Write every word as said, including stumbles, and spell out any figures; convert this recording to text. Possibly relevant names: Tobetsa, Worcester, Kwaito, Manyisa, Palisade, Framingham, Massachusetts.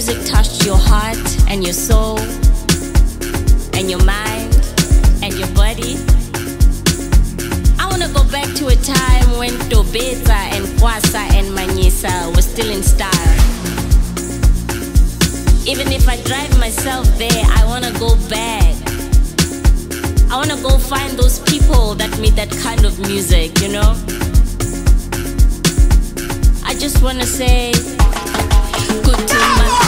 music touched your heart and your soul and your mind and your body. I want to go back to a time when Tobetsa and Kwasa and Manyisa were still in style. Even if I drive myself there, I want to go back. I want to go find those people that made that kind of music, you know? I just want to say, good to my